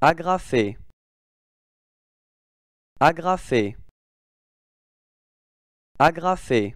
Agrafer, agrafer, agrafer.